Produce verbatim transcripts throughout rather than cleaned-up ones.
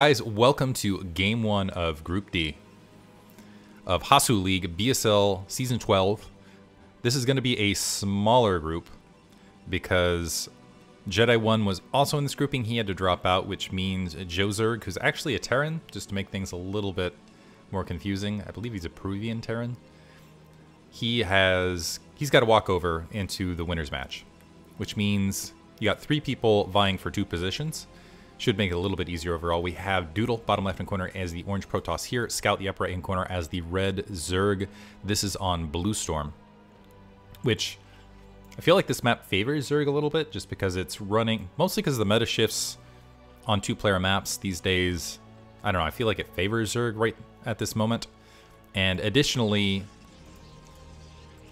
Guys, welcome to game one of Group D of Hasu League B S L Season twelve. This is going to be a smaller group because Jedi One was also in this grouping. He had to drop out, which means Joe Zerg, who's actually a Terran, just to make things a little bit more confusing. I believe he's a Peruvian Terran. He has, he's got to walk over into the winner's match, which means you got three people vying for two positions. Should make it a little bit easier overall. We have Doodle, bottom left-hand corner, as the orange Protoss here. Scout, the upper right-hand corner, as the red Zerg. This is on Blue Storm, which I feel like this map favors Zerg a little bit, just because it's running, mostly because of the meta shifts on two-player maps these days. I don't know, I feel like it favors Zerg right at this moment. And additionally,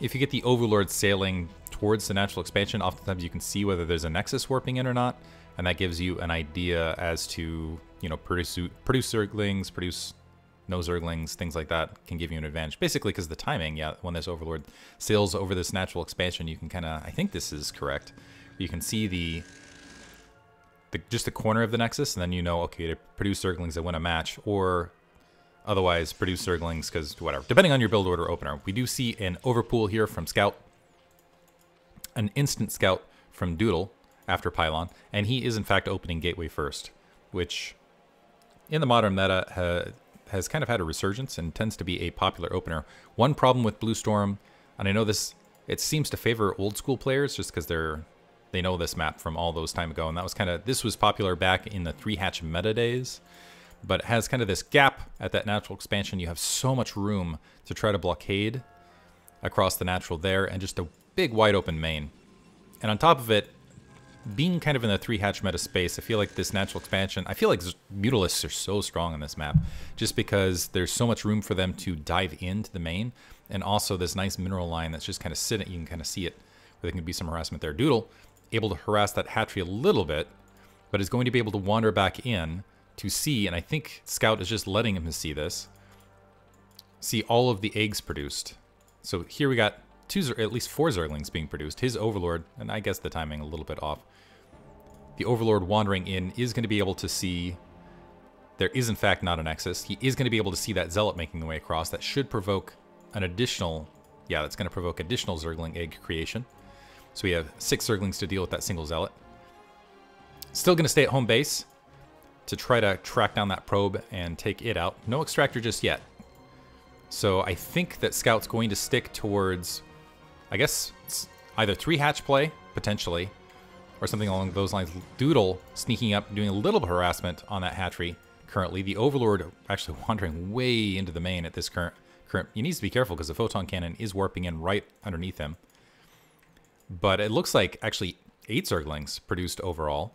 if you get the Overlord sailing towards the natural expansion, oftentimes you can see whether there's a Nexus warping in or not. And that gives you an idea as to, you know, produce, produce Zerglings, produce no Zerglings, things like that can give you an advantage. Basically, because the timing, yeah, when this Overlord sails over this natural expansion, you can kind of, I think this is correct, you can see the, the just the corner of the Nexus, and then you know, okay, to produce Zerglings that win a match, or otherwise produce Zerglings, because whatever. Depending on your build order opener, we do see an Overpool here from Scout, an instant Scout from Doodle, after Pylon, and he is in fact opening Gateway first, which in the modern meta ha has kind of had a resurgence and tends to be a popular opener. One problem with Blue Storm, and I know this, it seems to favor old school players just because they're they know this map from all those time ago, and that was kind of, this was popular back in the three hatch meta days, but it has kind of this gap at that natural expansion. You have so much room to try to blockade across the natural there, and just a big wide open main. And on top of it, being kind of in the three-hatch meta space, I feel like this natural expansion, I feel like Mutalists are so strong on this map, just because there's so much room for them to dive into the main, and also this nice mineral line that's just kind of sitting, you can kind of see it, where there can be some harassment there. Doodle, able to harass that hatchery a little bit, but is going to be able to wander back in to see, and I think Scout is just letting him see this, see all of the eggs produced. So here we got two, at least four Zerglings being produced. His Overlord, and I guess the timing a little bit off, the Overlord wandering in is going to be able to see there is in fact not a Nexus. He is going to be able to see that Zealot making the way across. That should provoke an additional, yeah, that's going to provoke additional Zergling egg creation. So we have six Zerglings to deal with that single Zealot. Still going to stay at home base to try to track down that probe and take it out. No Extractor just yet. So I think that Scout's going to stick towards, I guess, it's either three hatch play, potentially, or something along those lines. Doodle sneaking up, doing a little bit of harassment on that hatchery currently. The Overlord actually wandering way into the main at this current... current. You need to be careful because the Photon Cannon is warping in right underneath him. But it looks like actually eight Zerglings produced overall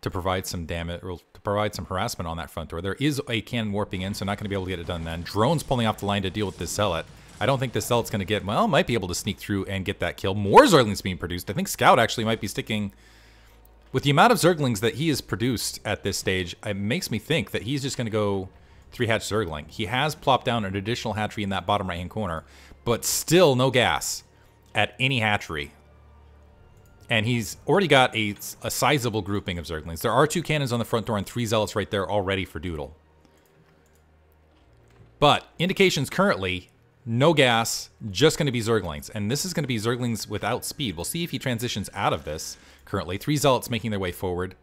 to provide some damage, or to provide some harassment on that front door. There is a cannon warping in, so not going to be able to get it done then. Drones pulling off the line to deal with this Zealot. I don't think this Zealot's going to get, well, might be able to sneak through and get that kill. More Zerglings being produced. I think Scout actually might be sticking, with the amount of Zerglings that he has produced at this stage, it makes me think that he's just going to go three-hatch Zergling. He has plopped down an additional hatchery in that bottom right-hand corner, but still no gas at any hatchery. And he's already got a, a sizable grouping of Zerglings. There are two cannons on the front door and three Zealots right there already for Doodle. But indications currently, no gas, just going to be Zerglings. And this is going to be Zerglings without speed. We'll see if he transitions out of this currently. Three Zealots making their way forward.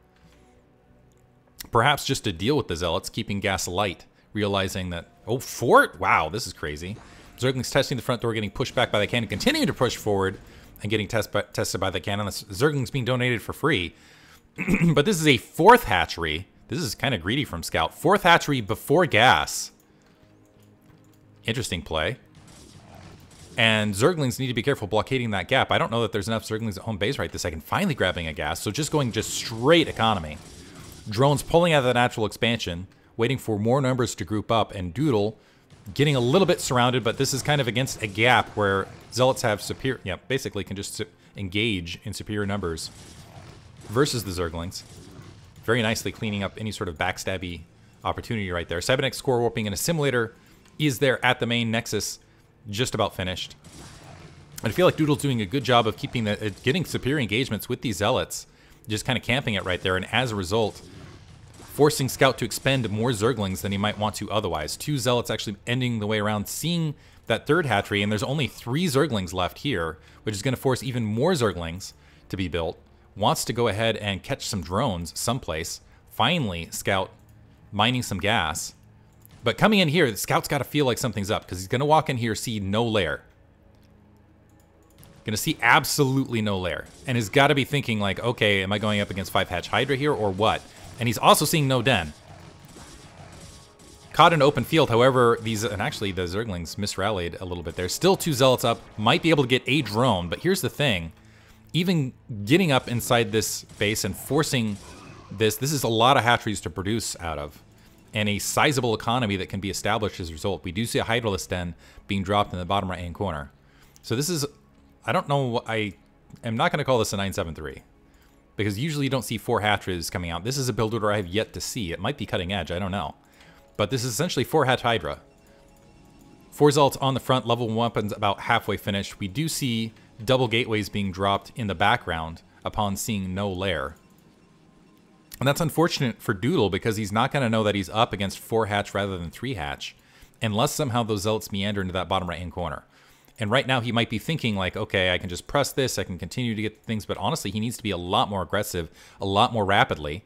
Perhaps just to deal with the Zealots, keeping gas light, realizing that, oh, fort? Wow, this is crazy. Zerglings testing the front door, getting pushed back by the cannon, continuing to push forward and getting test by, tested by the cannon. The Zerglings being donated for free. But this is a fourth hatchery. This is kind of greedy from Scout. Fourth hatchery before gas. Interesting play. And Zerglings need to be careful blockading that gap. I don't know that there's enough Zerglings at home base right this second. Finally grabbing a gas, so just going just straight economy. Drones pulling out of the natural expansion, waiting for more numbers to group up, and Doodle getting a little bit surrounded, but this is kind of against a gap where Zealots have superior, yeah, basically can just engage in superior numbers versus the Zerglings. Very nicely cleaning up any sort of backstabby opportunity right there. Cybernex score warping in a simulator is there at the main Nexus. Just about finished. I feel like Doodle's doing a good job of keeping the, uh, getting superior engagements with these Zealots, just kind of camping it right there, and as a result, forcing Scout to expend more Zerglings than he might want to otherwise. Two Zealots actually ending the way around, seeing that third hatchery, and there's only three Zerglings left here, which is going to force even more Zerglings to be built. Wants to go ahead and catch some drones someplace. Finally, Scout mining some gas. But coming in here, the Scout's got to feel like something's up, because he's going to walk in here, see no lair. Going to see absolutely no lair. And he's got to be thinking like, okay, am I going up against five hatch Hydra here or what? And he's also seeing no den. Caught in open field, however, these, and actually the Zerglings misrallied a little bit there. Still two Zealots up, might be able to get a drone, but here's the thing. Even getting up inside this base and forcing this, this is a lot of hatcheries to produce out of, and a sizable economy that can be established as a result. We do see a Hydralisk den being dropped in the bottom right-hand corner. So this is, I don't know, I am not going to call this a nine seven three, because usually you don't see four hatcheries coming out. This is a build order I have yet to see. It might be cutting edge, I don't know. But this is essentially four hatch Hydra. Four Zealots on the front, level one weapons about halfway finished. We do see double gateways being dropped in the background upon seeing no lair. And that's unfortunate for Doodle, because he's not going to know that he's up against four hatch rather than three hatch, unless somehow those Zealots meander into that bottom right-hand corner. And right now he might be thinking like, okay, I can just press this, I can continue to get things, but honestly he needs to be a lot more aggressive, a lot more rapidly.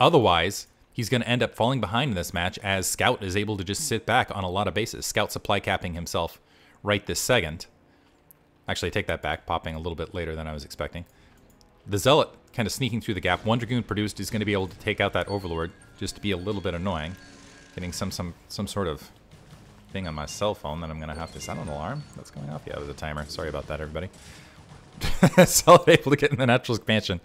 Otherwise, he's going to end up falling behind in this match, as Scout is able to just sit back on a lot of bases. Scout supply capping himself right this second. Actually, I take that back, popping a little bit later than I was expecting. The Zealot kind of sneaking through the gap. One Dragoon produced is going to be able to take out that Overlord, just to be a little bit annoying. Getting some some some sort of thing on my cell phone that I'm going to have to set an alarm. That's going off. Yeah, there's a timer. Sorry about that, everybody. Zealot able to get in the natural expansion.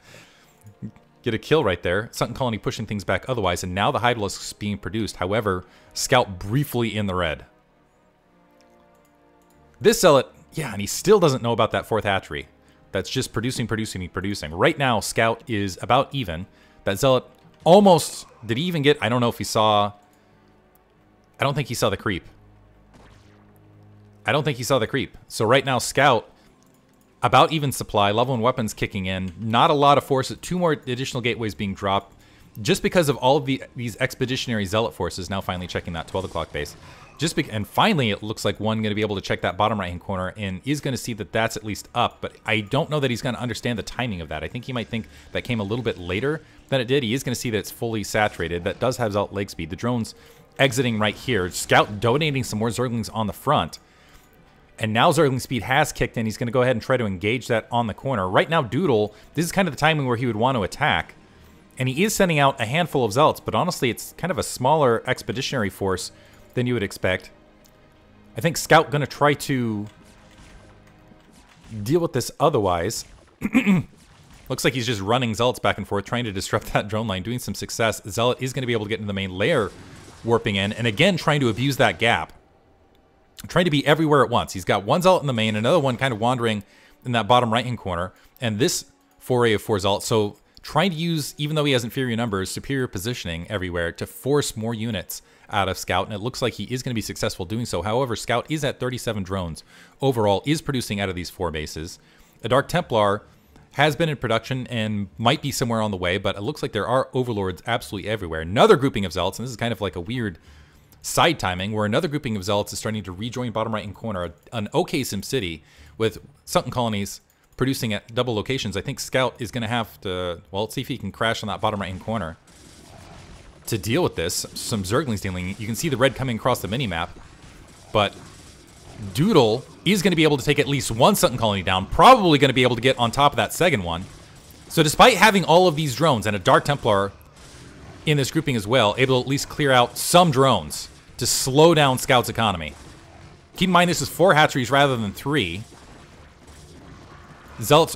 Get a kill right there. Sunken Colony pushing things back otherwise, and now the Hydralisk is being produced. However, Scout briefly in the red. This Zealot... yeah, and he still doesn't know about that fourth hatchery. That's just producing, producing, and producing. Right now, Scout is about even. That Zealot almost... did he even get... I don't know if he saw... I don't think he saw the creep. I don't think he saw the creep. So right now, Scout, about even supply. Level one weapons kicking in. Not a lot of forces. Two more additional gateways being dropped. Just because of all of the, these expeditionary Zealot forces now finally checking that twelve o'clock base. Just be and finally, it looks like one going to be able to check that bottom right-hand corner and is going to see that that's at least up. But I don't know that he's going to understand the timing of that. I think he might think that came a little bit later than it did. He is going to see that it's fully saturated. That does have Zealot leg speed. The drone's exiting right here. Scout donating some more Zerglings on the front. And now Zergling speed has kicked in. He's going to go ahead and try to engage that on the corner. Right now, Doodle, this is kind of the timing where he would want to attack. And he is sending out a handful of Zealots. But honestly, it's kind of a smaller expeditionary force than you would expect. I think Scout gonna try to deal with this otherwise. Looks like he's just running Zealots back and forth, trying to disrupt that drone line, doing some success. Zealot is gonna be able to get into the main layer, warping in, and again trying to abuse that gap. Trying to be everywhere at once. He's got one Zealot in the main, another one kind of wandering in that bottom right-hand corner, and this foray of four Zealots, so trying to use, even though he has inferior numbers, superior positioning everywhere to force more units out of Scout, and it looks like he is going to be successful doing so. However, Scout is at thirty-seven drones overall, is producing out of these four bases. A Dark Templar has been in production and might be somewhere on the way, but it looks like there are Overlords absolutely everywhere. Another grouping of Zealots, and this is kind of like a weird side timing, where another grouping of Zealots is starting to rejoin bottom right-hand corner, an okay SimCity with Sunken Colonies producing at double locations. I think Scout is going to have to, well, let's see if he can crash on that bottom right-hand corner to deal with this. Some Zerglings dealing. You can see the red coming across the mini-map, but Doodle is going to be able to take at least one Sunken Colony down, probably going to be able to get on top of that second one. So despite having all of these drones and a Dark Templar in this grouping as well, able to at least clear out some drones to slow down Scout's economy. Keep in mind this is four hatcheries rather than three. Zealots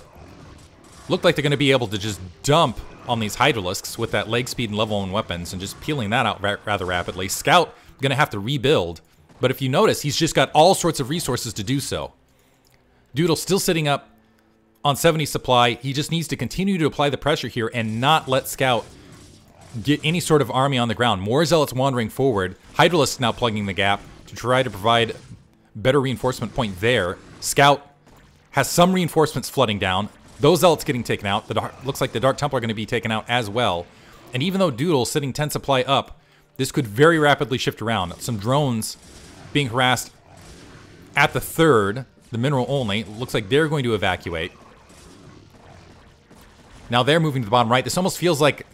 look like they're going to be able to just dump on these Hydralisks with that leg speed and level one weapons and just peeling that out ra rather rapidly. Scout going to have to rebuild, but if you notice, he's just got all sorts of resources to do so. Doodle still sitting up on seventy supply. He just needs to continue to apply the pressure here and not let Scout get any sort of army on the ground. More Zealots wandering forward. Hydralisks now plugging the gap to try to provide better reinforcement point there. Scout has some reinforcements flooding down. Those Zealots getting taken out. The dark, looks like the Dark Templar are going to be taken out as well. And even though Doodle's sitting ten supply up, this could very rapidly shift around. Some drones being harassed at the third, the mineral only. It looks like they're going to evacuate. Now they're moving to the bottom right. This almost feels like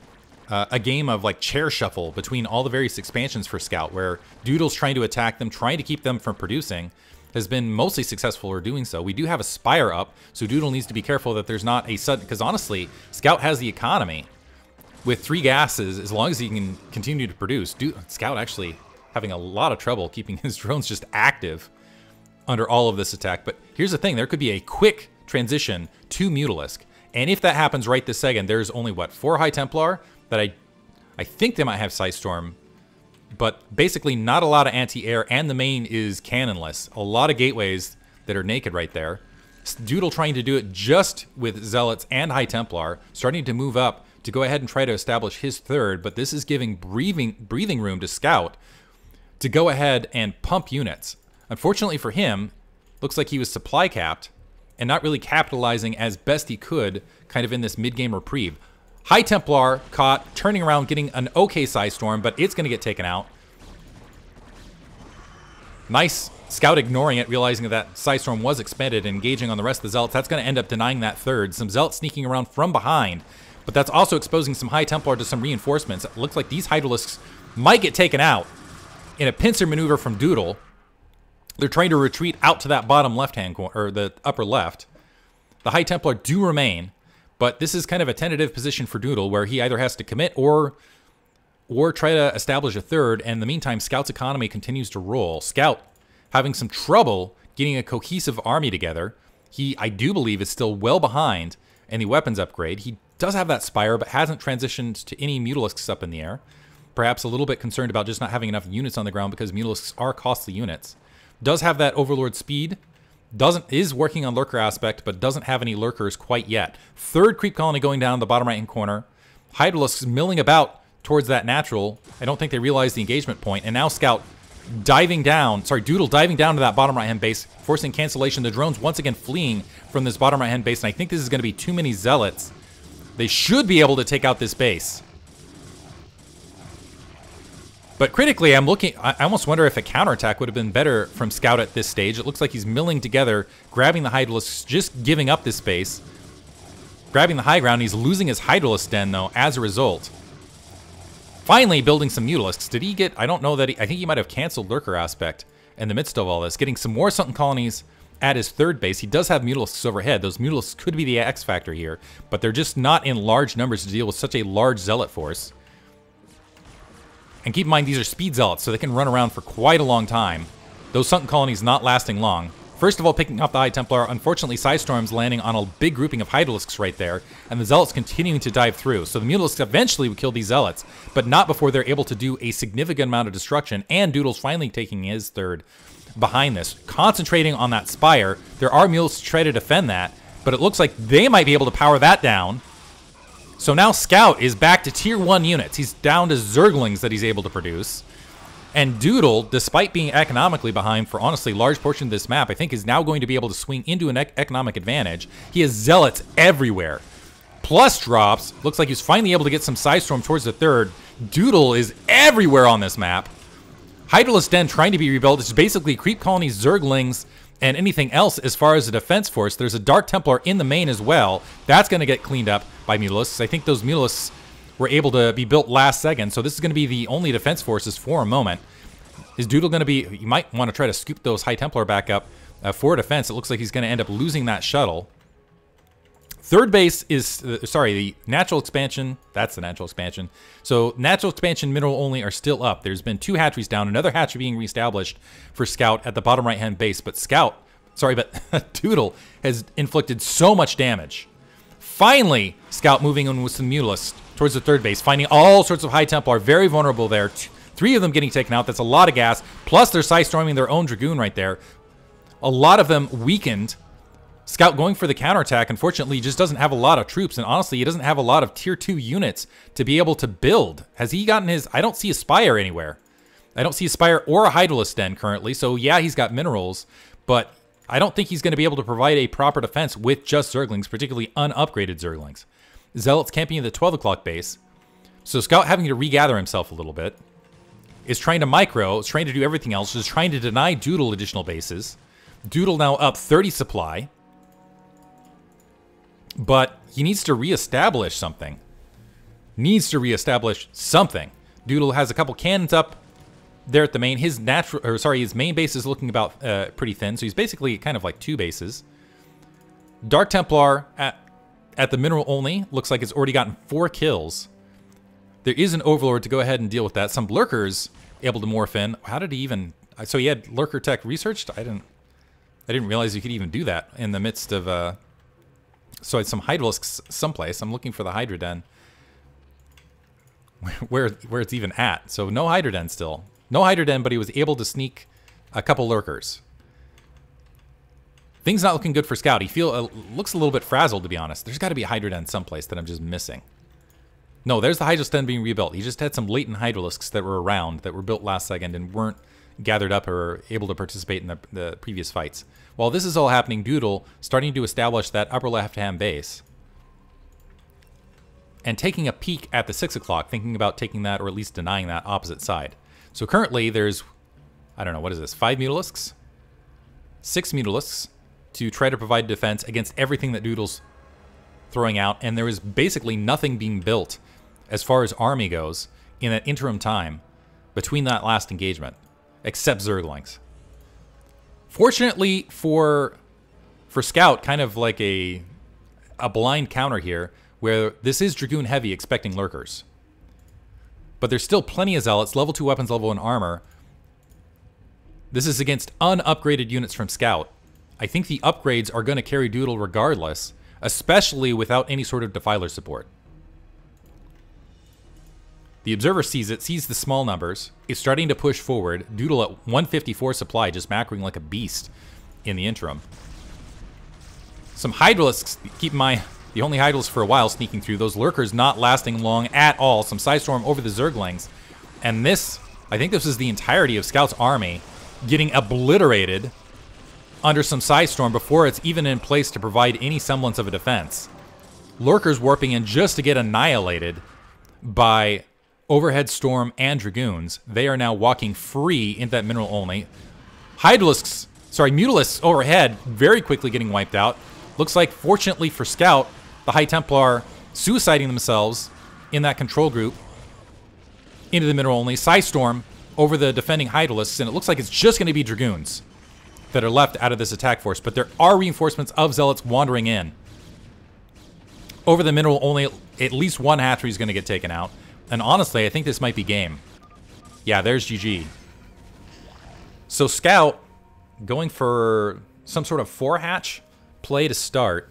uh, a game of like chair shuffle between all the various expansions for Scout, where Doodle's trying to attack them, trying to keep them from producing, has been mostly successful or doing so. We do have a Spire up, so Doodle needs to be careful that there's not a sudden, because honestly, Scout has the economy. With three gases, as long as he can continue to produce, Do Scout actually having a lot of trouble keeping his drones just active under all of this attack. But here's the thing, there could be a quick transition to Mutalisk. And if that happens right this second, there's only, what, four High Templar that I I think they might have Psystorm, but basically not a lot of anti-air, and the main is cannonless. A lot of gateways that are naked right there. Doodle trying to do it just with Zealots and High Templar, starting to move up to go ahead and try to establish his third, but this is giving breathing, breathing room to Scout to go ahead and pump units. Unfortunately for him, looks like he was supply capped and not really capitalizing as best he could kind of in this mid-game reprieve. High Templar caught, turning around, getting an okay Psystorm, but it's going to get taken out. Nice. Scout ignoring it, realizing that Psystorm was expended, engaging on the rest of the Zealots. That's going to end up denying that third. Some Zealots sneaking around from behind, but that's also exposing some High Templar to some reinforcements. It looks like these Hydralisks might get taken out in a pincer maneuver from Doodle. They're trying to retreat out to that bottom left-hand corner, or the upper left. The High Templar do remain, but this is kind of a tentative position for Doodle, where he either has to commit or, or try to establish a third. And in the meantime, Scout's economy continues to roll. Scout having some trouble getting a cohesive army together. He, I do believe, is still well behind in the weapons upgrade. He does have that Spire, but hasn't transitioned to any Mutalisks up in the air. Perhaps a little bit concerned about just not having enough units on the ground, because Mutalisks are costly units. Does have that Overlord speed, doesn't is working on Lurker aspect, but doesn't have any Lurkers quite yet. Third Creep Colony going down the bottom right-hand corner. Hydralisks milling about towards that natural. I don't think they realize the engagement point, and now Scout diving down, sorry, Doodle diving down to that bottom right-hand base, forcing cancellation. The drones once again fleeing from this bottom right-hand base, and I think this is going to be too many Zealots. They should be able to take out this base. But critically, I'm looking, I almost wonder if a counterattack would have been better from Scout at this stage. It looks like he's milling together, grabbing the Hydralisks, just giving up this base, grabbing the high ground. He's losing his Hydralisk den, though, as a result. Finally, building some Mutalisks. Did he get, I don't know that he, I think he might have canceled Lurker aspect in the midst of all this, getting some more Sunken Colonies at his third base. He does have Mutalisks overhead. Those Mutalisks could be the X factor here, but they're just not in large numbers to deal with such a large Zealot force. And keep in mind, these are speed Zealots, so they can run around for quite a long time. Those Sunken Colonies not lasting long. First of all, picking up the High Templar. Unfortunately, Psystorm's landing on a big grouping of Hydralisks right there, and the Zealots continuing to dive through. So the Mutalisks eventually would kill these Zealots, but not before they're able to do a significant amount of destruction, and Doodle's finally taking his third behind this. Concentrating on that Spire, there are Mutalisks to try to defend that, but it looks like they might be able to power that down. So now Scout is back to tier one units. He's down to Zerglings that he's able to produce. And Doodle, despite being economically behind for honestly large portion of this map, I think is now going to be able to swing into an ec economic advantage. He has Zealots everywhere. Plus drops. Looks like he's finally able to get some Psystorm towards the third. Doodle is everywhere on this map. Hydralisk Den trying to be rebuilt. It's basically Creep Colonies, Zerglings, and anything else as far as the defense force. There's a Dark Templar in the main as well. That's going to get cleaned up by Mutalisks. I think those Mutalisks were able to be built last second, so this is going to be the only defense forces for a moment. Is Doodle going to be... You might want to try to scoop those High Templar back up uh, for defense. It looks like he's going to end up losing that shuttle. Third base is... Uh, sorry, the natural expansion. That's the natural expansion. So natural expansion, mineral only are still up. There's been two hatcheries down. Another hatchery being reestablished for Scout at the bottom right-hand base. But Scout... Sorry, but Doodle has inflicted so much damage. Finally, Scout moving in with some Mutalisks towards the third base, finding all sorts of High Templar very vulnerable there. Two, three of them getting taken out. That's a lot of gas. Plus, they're Psystorming their own Dragoon right there. A lot of them weakened. Scout going for the counterattack, unfortunately, just doesn't have a lot of troops, and honestly, he doesn't have a lot of tier two units to be able to build. Has he gotten his... I don't see a Spire anywhere. I don't see a Spire or a Hydralisk Den currently, so yeah, he's got minerals, but I don't think he's going to be able to provide a proper defense with just Zerglings, particularly unupgraded Zerglings. Zealots camping at the twelve o'clock base. So Scout, having to regather himself a little bit, is trying to micro, is trying to do everything else, is trying to deny Doodle additional bases. Doodle now up thirty supply. But he needs to reestablish something. Needs to reestablish something. Doodle has a couple cannons up there at the main. His natural, or sorry, his main base is looking about uh, pretty thin, so he's basically kind of like two bases. Dark Templar at at the mineral only looks like it's already gotten four kills. There is an Overlord to go ahead and deal with that. Some lurkers able to morph in. How did he even? So he had lurker tech researched. I didn't. I didn't realize you could even do that in the midst of. Uh, so I had some Hydralisks someplace. I'm looking for the Hydra Den. Where where it's even at. So no Hydra Den still. No Hydra Den, but he was able to sneak a couple lurkers. Things not looking good for Scout. He feel, uh, looks a little bit frazzled, to be honest. There's got to be a Hydra Den someplace that I'm just missing. No, there's the Hydralisk Den being rebuilt. He just had some latent Hydralisks that were around, that were built last second and weren't gathered up or able to participate in the, the previous fights. While this is all happening, Doodle starting to establish that upper left-hand base. And taking a peek at the six o'clock, thinking about taking that or at least denying that opposite side. So currently there's, I don't know, what is this, five Mutalisks? Six Mutalisks to try to provide defense against everything that Doodle's throwing out. And there is basically nothing being built as far as army goes in that interim time between that last engagement, except Zerglings. Fortunately for for Scout, kind of like a a blind counter here, where this is Dragoon Heavy expecting Lurkers. But there's still plenty of Zealots, level two weapons, level one armor. This is against unupgraded units from Scout. I think the upgrades are going to carry Doodle regardless, especially without any sort of Defiler support. The Observer sees it, sees the small numbers, is starting to push forward. Doodle at one fifty-four supply, just macroing like a beast in the interim. Some Hydralisks, keep in mind, the only Hydralisks for a while sneaking through. Those Lurkers not lasting long at all. Some Psystorm over the Zerglings. And this, I think this is the entirety of Scout's army getting obliterated under some Psystorm before it's even in place to provide any semblance of a defense. Lurkers warping in just to get annihilated by Overhead Storm and Dragoons. They are now walking free into that mineral only. Hydralisks, sorry, Mutalisks overhead very quickly getting wiped out. Looks like, fortunately for Scout, the High Templar suiciding themselves in that control group into the mineral only. Psystorm over the defending Hydralisks, and it looks like it's just going to be Dragoons that are left out of this attack force. But there are reinforcements of Zealots wandering in. Over the mineral only, at least one hatchery is going to get taken out. And honestly, I think this might be game. Yeah, there's G G. So Scout going for some sort of four hatch play to start.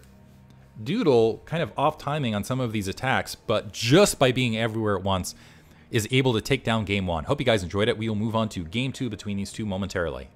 Doodle kind of off timing on some of these attacks, but just by being everywhere at once is able to take down game one. Hope you guys enjoyed it. We will move on to game two between these two momentarily.